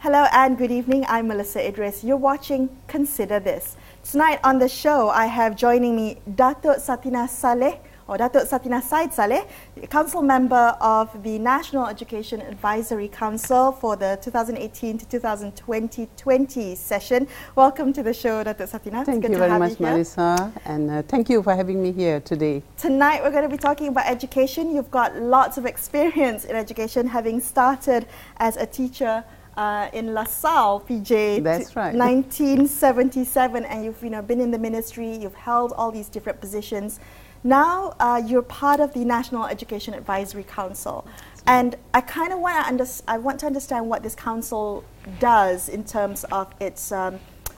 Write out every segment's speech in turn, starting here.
Hello and good evening, I'm Melissa Idris. You're watching Consider This. Tonight on the show, I have joining me Datuk Satinah Salleh, or Datuk Satinah Syed Salleh, Council Member of the National Education Advisory Council for the 2018 to 2020 session. Welcome to the show, Datuk Satinah. Thank you very much, Melissa, and thank you for having me here today. Tonight we're going to be talking about education. You've got lots of experience in education, having started as a teacher in La Salle, PJ, that's right, 1977, and you've been in the ministry, you've held all these different positions. Now you're part of the National Education Advisory Council, and I kind of want to understand what this council does in terms of its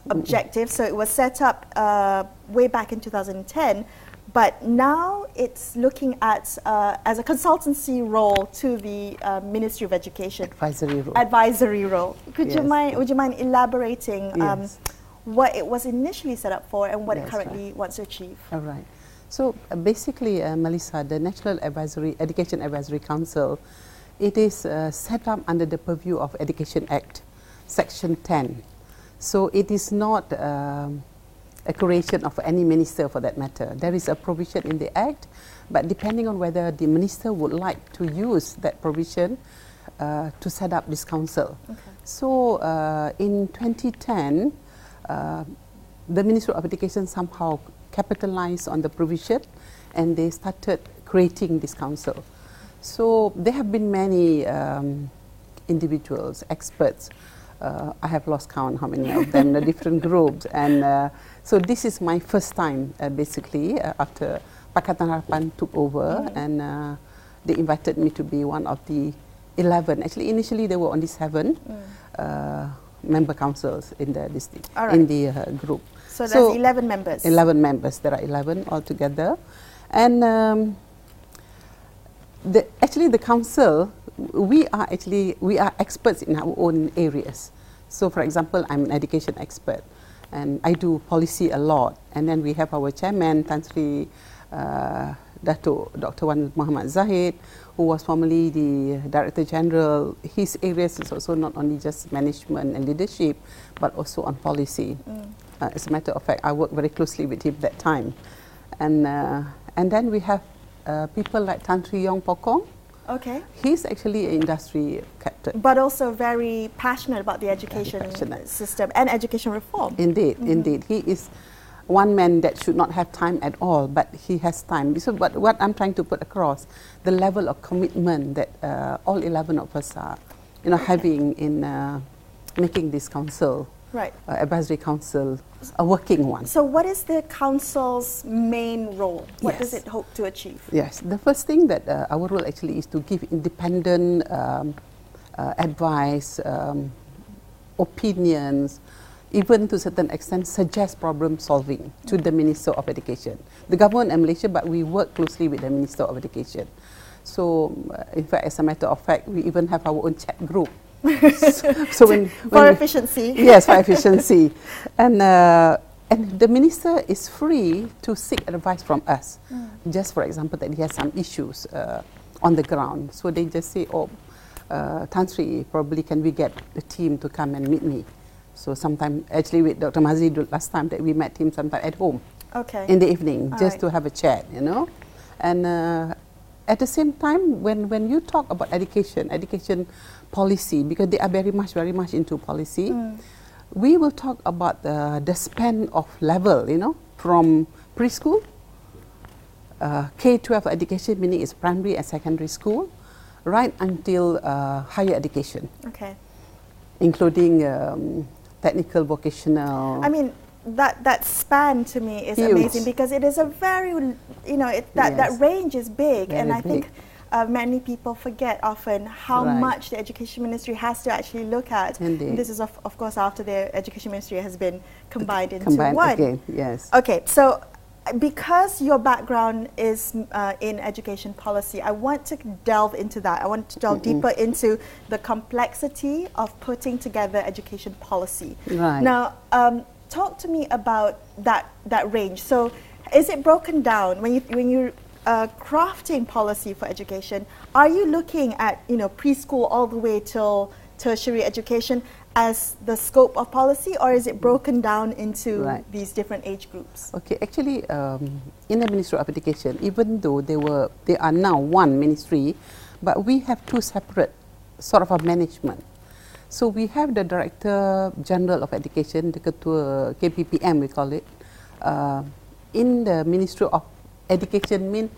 objectives. So it was set up way back in 2010. But now it's looking at, as a consultancy role to the Ministry of Education. Advisory role. Advisory role. Would you mind elaborating what it was initially set up for and what it currently wants to achieve? All right. So basically, Melissa, the National Education Advisory Council, it is set up under the purview of Education Act, Section 10. So it is not a creation of any minister for that matter. There is a provision in the Act, but depending on whether the minister would like to use that provision to set up this council. Okay. So in 2010, the Ministry of Education somehow capitalized on the provision and they started creating this council. So there have been many individuals, experts. I have lost count how many of them, the different groups, and so this is my first time basically after Pakatan Harapan took over and they invited me to be one of the 11. Actually initially they were only 7 member councils in the district, in the group. So there's 11 members. 11 members, there are 11 altogether, and the council, we are experts in our own areas. So for example, I'm an education expert and I do policy a lot, and then we have our chairman Tan Sri Datuk Dr. Wan Mohd Zahid, who was formerly the Director General. His areas is also not only just management and leadership but also on policy. As a matter of fact, I worked very closely with him that time, and then we have people like Tan Sri Yong Pokong. Okay. He's actually an industry captain, but also very passionate about the education system and education reform. Indeed, indeed. He is one man that should not have time at all, but he has time. So what I'm trying to put across, the level of commitment that all 11 of us are having in making this council, advisory council, a working one. So what is the council's main role? What does it hope to achieve? Yes, the first thing that our role actually is to give independent advice, opinions, even to a certain extent suggest problem solving to the Minister of Education. The government in Malaysia, but we work closely with the Minister of Education. So in fact, as a matter of fact, we even have our own chat group. So when for efficiency. Yes, for efficiency. And the minister is free to seek advice from us. Just for example, that he has some issues on the ground. So they just say, oh, Tan Sri, probably can we get the team to come and meet me? So sometime, actually with Dr. Maszlee last time that we met him sometime at home. Okay. In the evening, to have a chat, And at the same time, when you talk about education policy, because they are very much into policy, we will talk about the span of level, from preschool, K-12 education, meaning it's primary and secondary school, right until higher education, including technical, vocational. I mean, that span to me is huge. Amazing, because it is a very, that range is big, very and I big. Think many people forget often how much the Education Ministry has to actually look at. Indeed. This is of course after the Education Ministry has been combined into one. Again, yes. Okay, so because your background is in education policy, I want to delve into that. I want to delve deeper into the complexity of putting together education policy. Right. Now, talk to me about that range. So, is it broken down when you're crafting policy for education? Are you looking at preschool all the way till tertiary education as the scope of policy, or is it broken down into these different age groups? Okay, actually, in the Ministry of Education, even though they are now one ministry, but we have two separate sort of a management. So we have the Director General of Education, the Ketua KPPM we call it, in the Ministry of Education means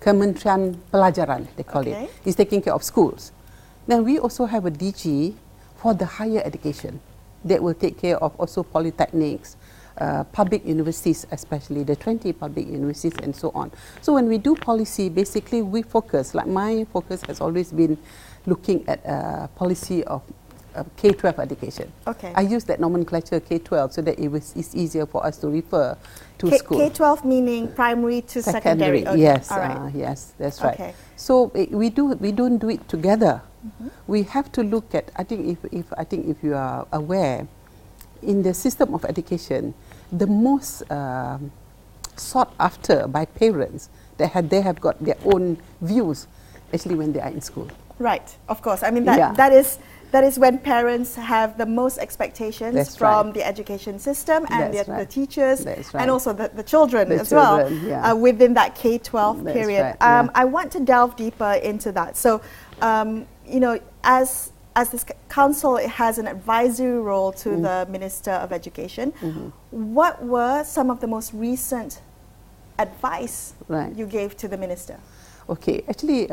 Kementerian Pelajaran, they call it. It's taking care of schools. Then we also have a DG for the higher education that will take care of also polytechnics, public universities, especially the 20 public universities and so on. So when we do policy, basically we focus, like my focus has always been looking at policy of K-12 education. Okay. I use that nomenclature K-12 so that it's easier for us to refer to school. K-12 meaning primary to secondary. Okay. Yes, yes, that's right. Okay. So we don't do it together. Mm-hmm. We have to look at. I think if you are aware, in the system of education, the most sought after by parents, they have got their own views, actually when they are in school. Right. Of course. I mean that is when parents have the most expectations from the education system and the teachers and also the children within that K-12 period. I want to delve deeper into that. So, you know, as this council, it has an advisory role to the Minister of Education. Mm-hmm. What were some of the most recent advice you gave to the minister? Okay, actually,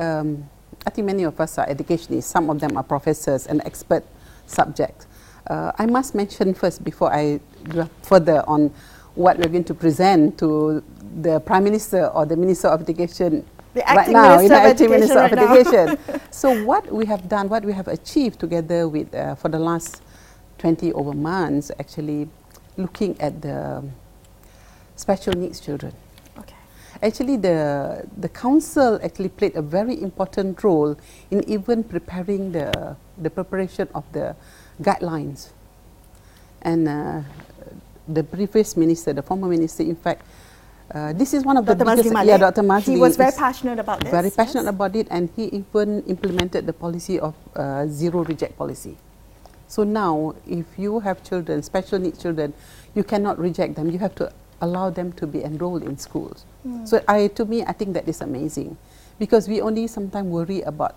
I think many of us are educationists. Some of them are professors and expert subjects. I must mention first, before I go further on what we're going to present to the Prime Minister or the Minister of Education right now, the Acting Minister of Education. So what we have done, what we have achieved together with, for the last 20 over months, actually looking at the special needs children. Actually, the council actually played a very important role in even preparing the preparation of the guidelines. And the previous minister, the former minister, in fact, this is one of Dr. Maszlee Malik. Yeah, Dr. Maszlee. He was very passionate about this. Very passionate about it, and he even implemented the policy of zero reject policy. So now, if you have children, special needs children, you cannot reject them. You have to allow them to be enrolled in schools. Mm. So to me, I think that is amazing, because we only sometimes worry about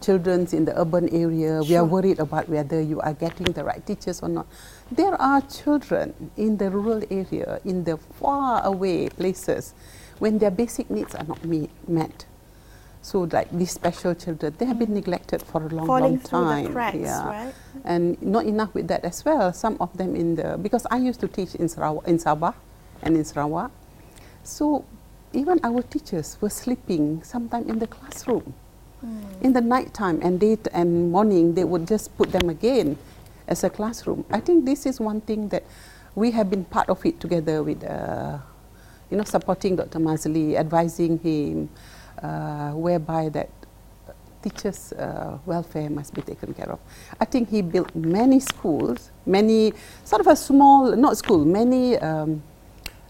children in the urban area. Sure. We are worried about whether you are getting the right teachers or not. There are children in the rural area, in the far away places, when their basic needs are not met. So like these special children, they have been neglected for a long time. Falling through the cracks, right? And not enough with that as well. Some of them because I used to teach in Sabah, and in Sarawak. So even our teachers were sleeping sometime in the classroom. Mm. In the night time and date and morning, they would just put them again as a classroom. I think this is one thing that we have been part of it together with, supporting Dr. Maszlee, advising him, whereby that teachers' welfare must be taken care of. I think he built many schools, many sort of a small, not school, many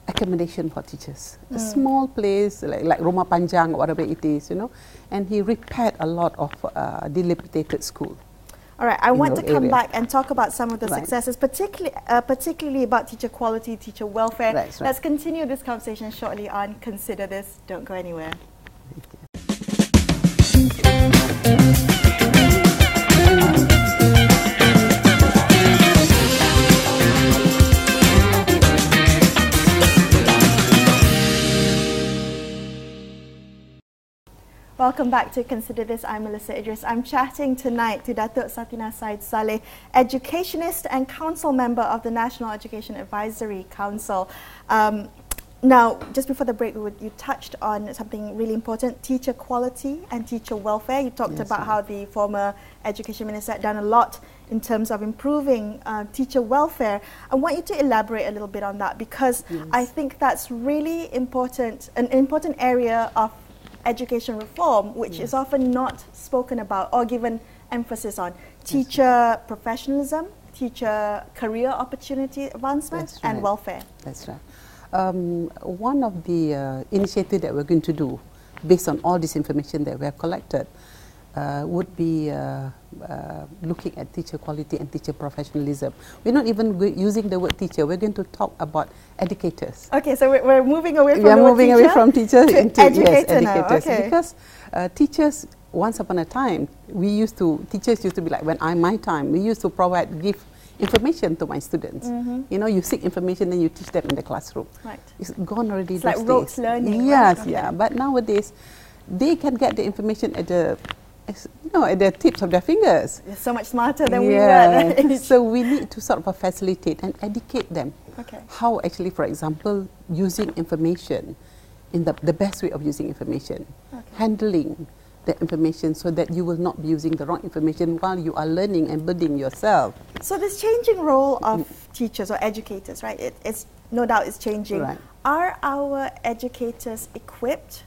accommodation for teachers, a small place like Rumah Panjang, whatever it is, you know, and he repaired a lot of dilapidated school. All right, I want to come back and talk about some of the successes, particularly about teacher quality, teacher welfare. Let's continue this conversation shortly on Consider This. Don't go anywhere. Welcome back to Consider This. I'm Melissa Idris. I'm chatting tonight to Datuk Satinah Syed Salleh, educationist and council member of the National Education Advisory Council. Now, just before the break, you touched on something really important, teacher quality and teacher welfare. You talked about how the former education minister had done a lot in terms of improving teacher welfare. I want you to elaborate a little bit on that, because I think that's really important, an important area of education reform, which is often not spoken about or given emphasis on. Teacher professionalism, teacher career opportunity advancement, and welfare. That's right. One of the initiatives that we're going to do, based on all this information that we have collected, would be looking at teacher quality and teacher professionalism. We're not even using the word teacher. We're going to talk about educators. Okay, so we're moving away from teachers to educators. Okay. Because teachers, once upon a time, teachers used to be like, when my time, we used to give information to my students. Mm-hmm. You know, you seek information, then you teach them in the classroom. Right. It's gone already. It's like rote learning. Yes, right? Yeah. But nowadays, they can get the information at the, at the tips of their fingers. They're so much smarter than we were. So we need to sort of facilitate and educate them. Okay. How actually, for example, using information in the best way of using information, handling the information so that you will not be using the wrong information while you are learning and building yourself. So this changing role of teachers or educators, right? It's no doubt it's changing. Right. Are our educators equipped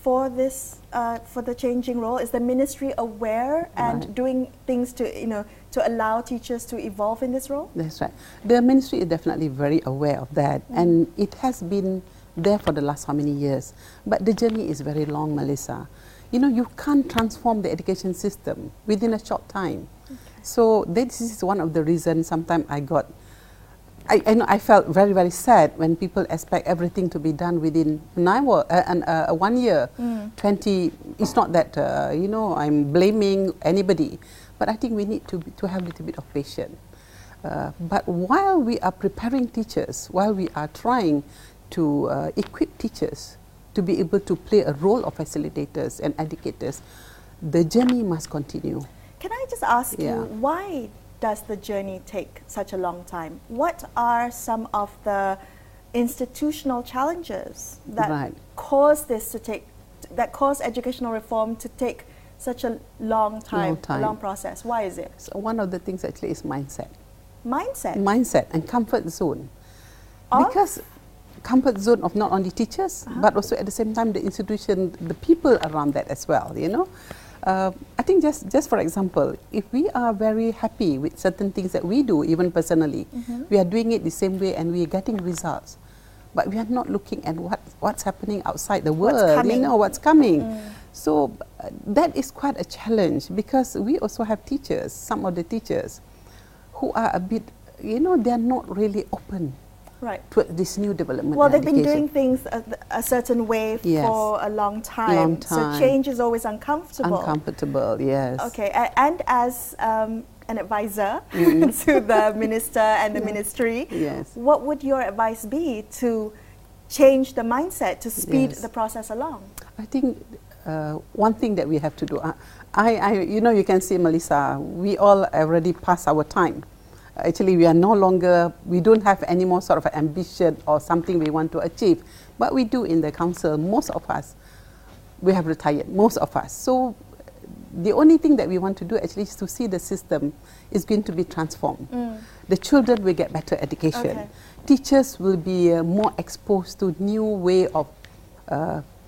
for this, for the changing role? Is the ministry aware and doing things to, to allow teachers to evolve in this role? That's right. The ministry is definitely very aware of that, and it has been there for the last how many years. But the journey is very long, Melissa. You can't transform the education system within a short time. Okay. So this is one of the reasons sometimes I felt very, very sad when people expect everything to be done within one year. Mm. It's not that, I'm blaming anybody. But I think we need to have a little bit of patience. But while we are preparing teachers, while we are trying to equip teachers to be able to play a role of facilitators and educators, the journey must continue. Can I just ask you, why does the journey take such a long time? What are some of the institutional challenges that cause educational reform to take such a long process? Why is it? So one of the things actually is mindset. Mindset and comfort zone. Because comfort zone of not only teachers, but also at the same time the institution, the people around that as well, I think just for example, if we are very happy with certain things that we do, even personally, we are doing it the same way and we are getting results, but we are not looking at what's happening outside the world, what's coming. So that is quite a challenge, because we also have teachers, some of the teachers, who are a bit, they're not really open. Right. This new development. Well, they've been doing things a certain way for a long time. So change is always uncomfortable. Uncomfortable, yes. Okay, and as an advisor to the minister and the ministry, what would your advice be to change the mindset to speed the process along? I think one thing that we have to do. You can see, Melissa, we all already passed our time. Actually, we are no longer, we don't have any more sort of ambition or something we want to achieve. But we do in the council, most of us, we have retired, most of us. So the only thing that we want to do actually is to see the system is going to be transformed. Mm. The children will get better education. Okay. Teachers will be more exposed to new way of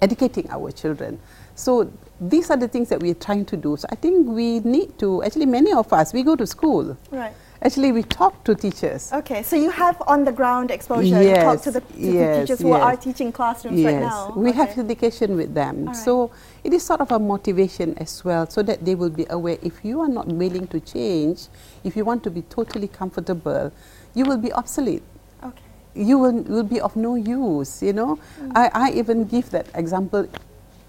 educating our children. So these are the things that we're trying to do. So I think we need to, actually many of us, we go to school. Right. Actually, we talk to teachers. Okay, so you have on-the-ground exposure. Yes, you talk to the teachers who are teaching classrooms right now. We have education with them. Right. So it is sort of a motivation as well, so that they will be aware. If you are not willing to change, if you want to be totally comfortable, you will be obsolete. Okay. You will be of no use, I even give that example.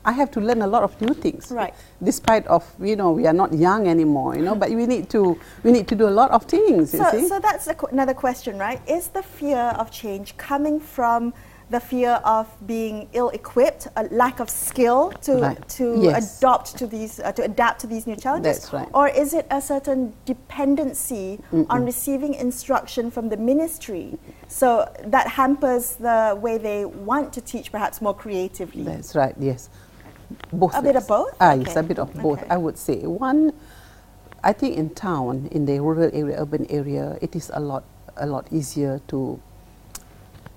I have to learn a lot of new things, right? Despite of we are not young anymore, but we need to do a lot of things. So, you see? So that's another question, right? Is the fear of change coming from the fear of being ill-equipped, a lack of skill to adapt to these new challenges? That's right. Or is it a certain dependency on receiving instruction from the ministry, so that hampers the way they want to teach, perhaps more creatively? That's right. Yes. Both a bit of both? Yes, a bit of both, I would say. One, I think in town, in the rural area, urban area, it is a lot easier to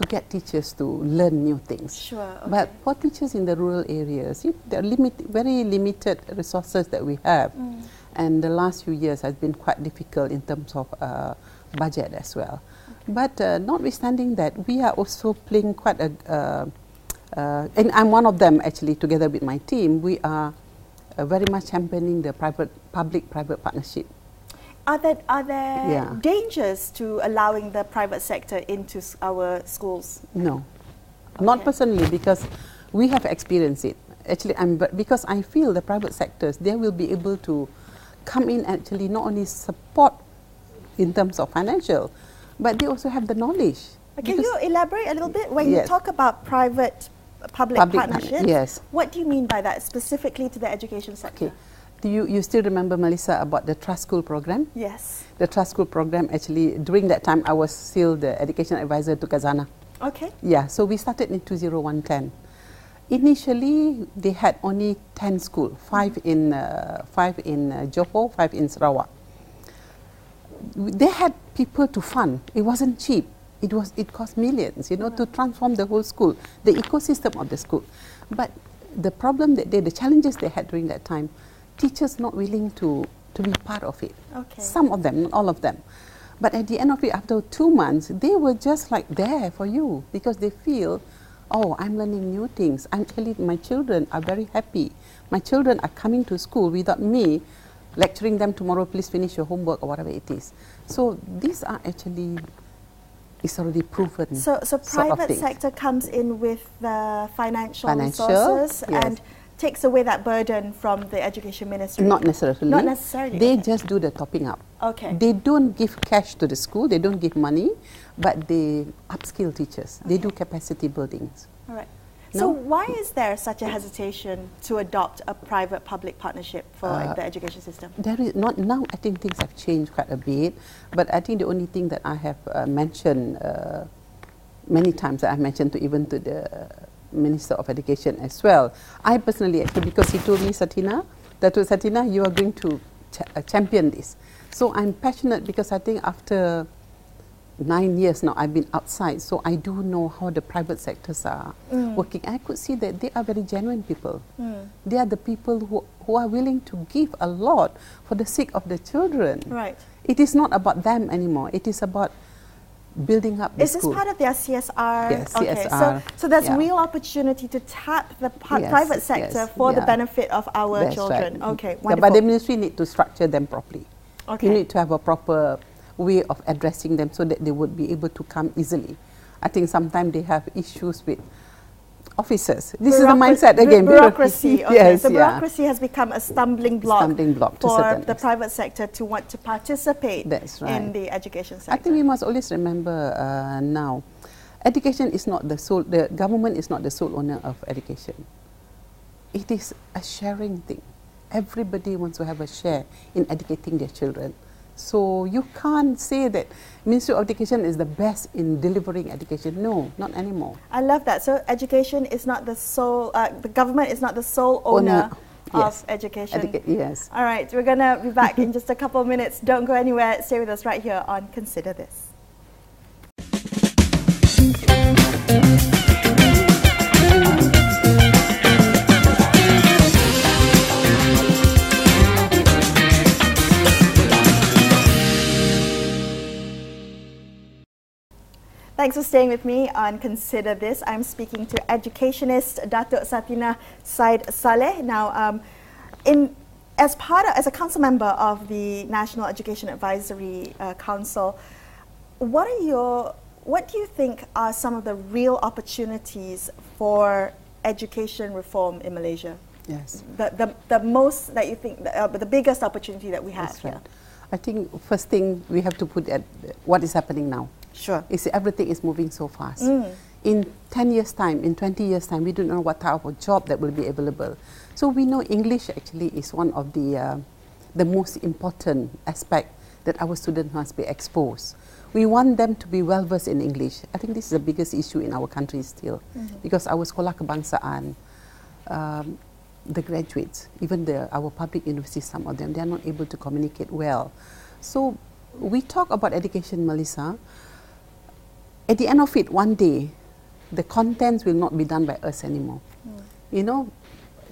get teachers to learn new things. Sure. Okay. But for teachers in the rural areas, there are very limited resources that we have. Mm. And the last few years has been quite difficult in terms of budget as well. Okay. But notwithstanding that, we are also playing quite a... and I'm one of them, actually, together with my team. We are very much championing the public-private partnership. Are there yeah. dangers to allowing the private sector into our schools? No, okay. Not personally, because we have experienced it. Actually, because I feel the private sectors, they will be able to come in, actually not only support in terms of financial, but they also have the knowledge. But can you elaborate a little bit? When yes. you talk about public partnerships, yes. what do you mean by that specifically to the education sector? Okay. Do you still remember, Melissa, about the Trust School Program? Yes. The Trust School Program, actually, during that time, I was still the education advisor to Kazana. Okay. Yeah, so we started in 2010. Initially, they had only 10 schools, five in Johor, 5 in Sarawak. They had people to fund. It wasn't cheap. It cost millions, you know, to transform the whole school, the ecosystem of the school. But the problem that the challenges they had during that time, teachers not willing to be part of it. Okay. Some of them, not all of them. But at the end of it, after 2 months, they were just like there for you because they feel, oh, I'm learning new things. Actually, my children are very happy. My children are coming to school without me lecturing them tomorrow, please finish your homework or whatever it is. So these are actually, it's already proven. So private sector comes in with the financial resources yes. and takes away that burden from the education ministry? Not necessarily. They just do the topping up. Okay. They don't give cash to the school, they don't give money, but they upskill teachers. Okay. They do capacity buildings. All right. No? So why is there such a hesitation to adopt a private-public partnership for the education system? There is not now. I think things have changed quite a bit, but I think the only thing that I have mentioned many times, that I've mentioned to the Minister of Education as well. I personally, actually, because he told me, Datuk Satinah, you are going to champion this. So I'm passionate because I think after 9 years now I've been outside, so I do know how the private sectors are working. I could see that they are very genuine people. They are the people who are willing to give a lot for the sake of the children. Right. It is not about them anymore. It is about building up the school. Is this part of their CSR? Yes, okay. CSR. So there's yeah. real opportunity to tap the private sector for yeah. the benefit of our That's children. Right. Okay, wonderful. But the ministry need to structure them properly. Okay. You need to have a proper way of addressing them so that they would be able to come easily. I think sometimes they have issues with officers. This is the mindset again. Bureaucracy. Okay. Yes, so yeah. bureaucracy has become a stumbling block for the private sector to want to participate That's right. in the education sector. I think we must always remember now, education is not the government is not the sole owner of education. It is a sharing thing. Everybody wants to have a share in educating their children. So you can't say that Ministry of Education is the best in delivering education. No, not anymore. I love that. So education is not the sole, the government is not the sole owner of education. Yes. All right, we're going to be back in just a couple of minutes. Don't go anywhere. Stay with us right here on Consider This. Thanks for staying with me on Consider This. I'm speaking to educationist Datuk Satinah Syed Salleh. Now, as a council member of the National Education Advisory Council, what do you think are some of the real opportunities for education reform in Malaysia? Yes. The most that you think, the biggest opportunity that we have. That's right. I think first thing we have to put at what is happening now. Sure. Everything is moving so fast. In 10 years time, in 20 years time, we don't know what type of job that will be available. So we know English actually is one of the most important aspect that our students must be exposed. We want them to be well versed in English. I think this is the biggest issue in our country still, because our sekolah kebangsaan, the graduates, even our public universities, some of them, they are not able to communicate well. So we talk about education, Melissa. At the end of it, one day, the contents will not be done by us anymore. You know,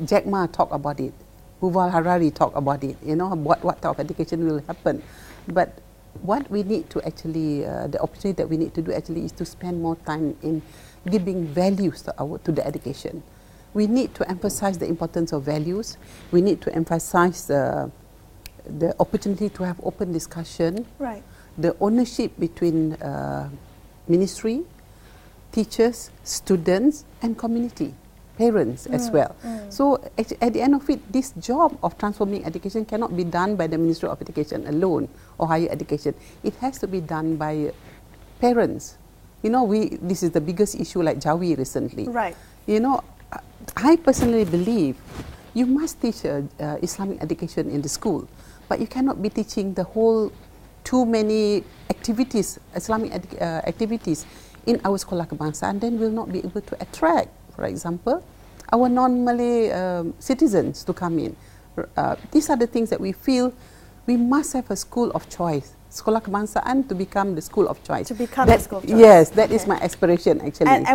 Jack Ma talked about it. Yuval Harari talked about it. You know, what type of education will happen. But what we need to actually, the opportunity that we need to do actually is to spend more time in giving values to the education. we need to emphasize the importance of values. We need to emphasize the opportunity to have open discussion, right, the ownership between ministry, teachers, students and community, parents as well. So at the end of it, this job of transforming education cannot be done by the Ministry of Education alone or higher education. It has to be done by parents. You know, this is the biggest issue like Jawi recently. Right. You know, I personally believe you must teach Islamic education in the school, but you cannot be teaching the whole too many activities, Islamic activities in our sekolah kebangsaan, then we'll not be able to attract, for example, our non-Malay citizens to come in. These are the things that we feel we must have a school of choice. Sekolah kebangsaan to become the school of choice. To become the school of choice. Yes, that is my aspiration actually. And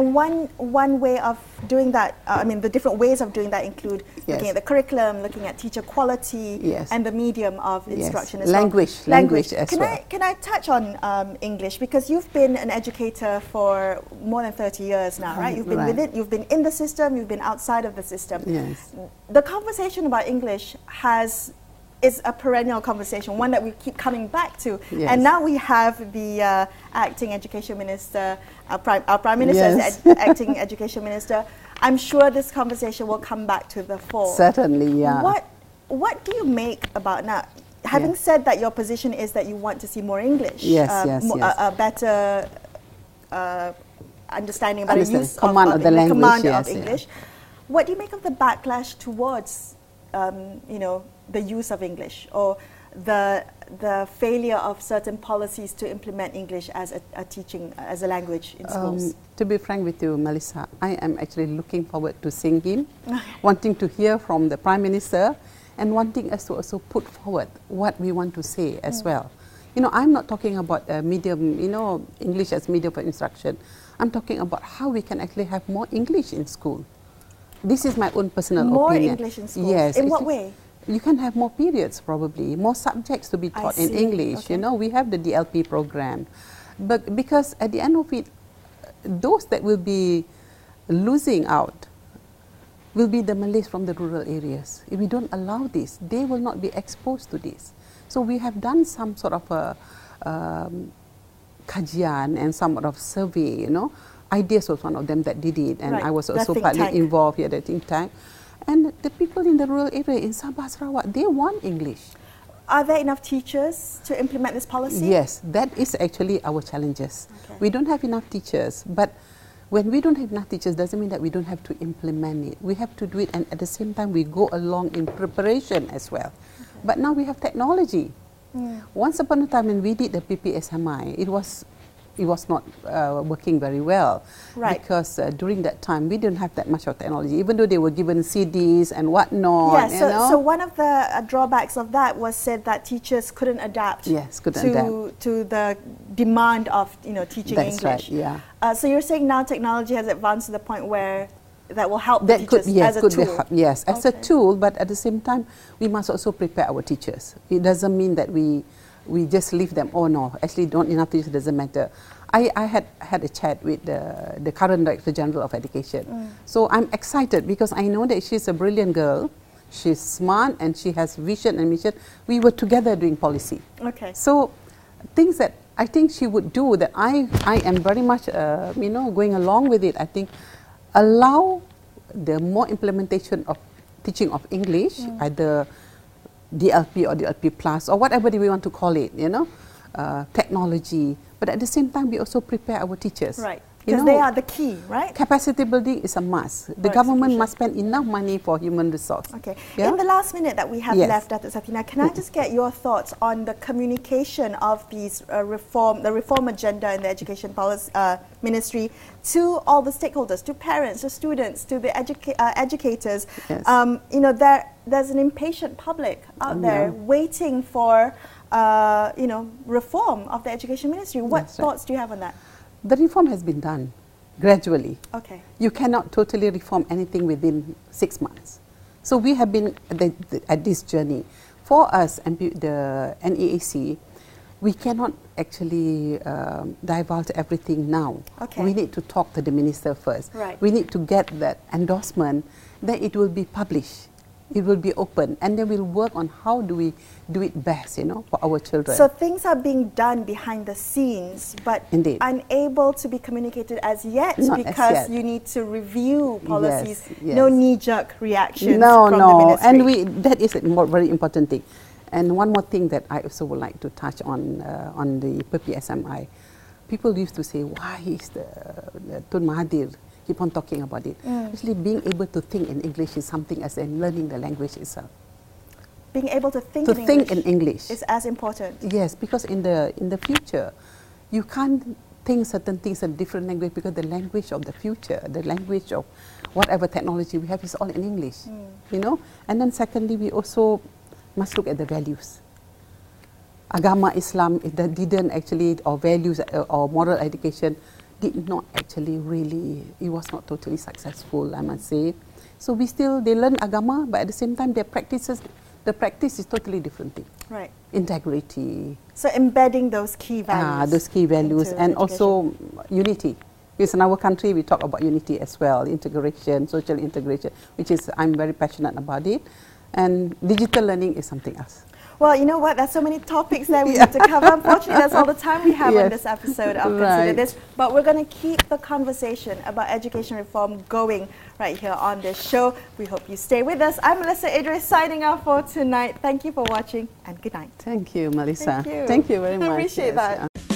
one way of doing that, I mean the different ways of doing that include looking at the curriculum, looking at teacher quality, and the medium of instruction as well. Language as well. Can I touch on English, because you've been an educator for more than 30 years now, right? You've been within, you've been in the system, you've been outside of the system. Yes. The conversation about English is a perennial conversation, one that we keep coming back to. Yes. And now we have the acting education minister, our prime minister is acting education minister. I'm sure this conversation will come back to the fore. Certainly, yeah. What do you make about now? Having said that, your position is that you want to see more English, a better understanding about the use of the language, command of English. Yeah. What do you make of the backlash towards, you know, the use of English, or the failure of certain policies to implement English as a teaching, as a language in schools? To be frank with you, Melissa, I am actually looking forward to seeing him, wanting to hear from the Prime Minister and wanting us to also put forward what we want to say as well. You know, I'm not talking about medium, you know, English as medium for instruction. I'm talking about how we can actually have more English in school. This is my own personal opinion. More English in schools? Yes. In what way? You can have more periods probably, more subjects to be taught in English. Okay. You know, we have the DLP program. But because at the end of it, those that will be losing out will be the Malays from the rural areas. If we don't allow this, they will not be exposed to this. So we have done some sort of a kajian and some sort of survey, you know. IDEAS was one of them that did it, and I was also partly involved here at the think tank. And the people in the rural area in Sabah, Sarawak, they want English. Are there enough teachers to implement this policy? Yes, that is actually our challenges. Okay. We don't have enough teachers, but when we don't have enough teachers, doesn't mean that we don't have to implement it. We have to do it, and at the same time, we go along in preparation as well. Okay. But now we have technology. Yeah. Once upon a time when we did the PPSMI, it was not working very well, because during that time we didn't have that much of technology, even though they were given CDs and whatnot. Yeah, so one of the drawbacks of that was said that teachers couldn't adapt to the demand of, you know, teaching English. That's right, yeah. So you're saying now technology has advanced to the point where that will help the teachers as a tool? Yes, as a tool, but at the same time we must also prepare our teachers. It doesn't mean that we just leave them. Oh no, actually don't enough teachers, doesn't matter. I had a chat with the current Director General of Education. So I'm excited because I know that she's a brilliant girl. She's smart and she has vision and mission. We were together doing policy. Okay. So things that I think she would do that I am very much you know, going along with it. I think allow the more implementation of teaching of English, either DLP or DLP Plus or whatever we want to call it, you know, technology. But at the same time, we also prepare our teachers. Right, because they are the key, right? Capacity building is a must. The government must spend enough money for human resource. Okay. Yeah? In the last minute that we have left, Datuk Satinah, can I just get your thoughts on the communication of these the reform agenda in the education policy ministry to all the stakeholders, to parents, to students, to the educators? Yes. You know, there's an impatient public out there waiting for, you know, reform of the education ministry. What thoughts do you have on that? The reform has been done gradually. Okay. You cannot totally reform anything within 6 months. So we have been at this journey. For us, the NEAC, we cannot actually divulge everything now. Okay. We need to talk to the minister first. Right. We need to get that endorsement, then it will be published. It will be open, and then we'll work on how do we do it best, you know, for our children. So things are being done behind the scenes, but indeed, unable to be communicated as yet. Not because as yet. You need to review policies. Yes, yes. No knee-jerk reactions from the ministry. And that is a very important thing. And one more thing that I also would like to touch on the PPSMI. People used to say, why is the Tun Mahathir keep on talking about it? Actually, being able to think in English is something as in learning the language itself. Being able to think in English is as important. Yes, because in the future, you can't think certain things in different language, because the language of the future, the language of whatever technology we have, is all in English. You know. And then secondly, we also must look at the values. Agama Islam that didn't actually, or values or moral education, did not actually really, it was not totally successful, I must say. So we still, they learn agama, but at the same time, their practices, the practice is totally different thing. Right. Integrity. So embedding those key values. Those key values, and education. Also unity. Because in our country, we talk about unity as well, integration, social integration, which is, I'm very passionate about it. And digital learning is something else. Well, you know what? There's so many topics that we need to cover. Unfortunately, that's all the time we have on this episode of Consider This. But we're going to keep the conversation about education reform going right here on this show. We hope you stay with us. I'm Melissa Idris, signing off for tonight. Thank you for watching, and good night. Thank you, Melissa. Thank you very much. Appreciate that. Yeah.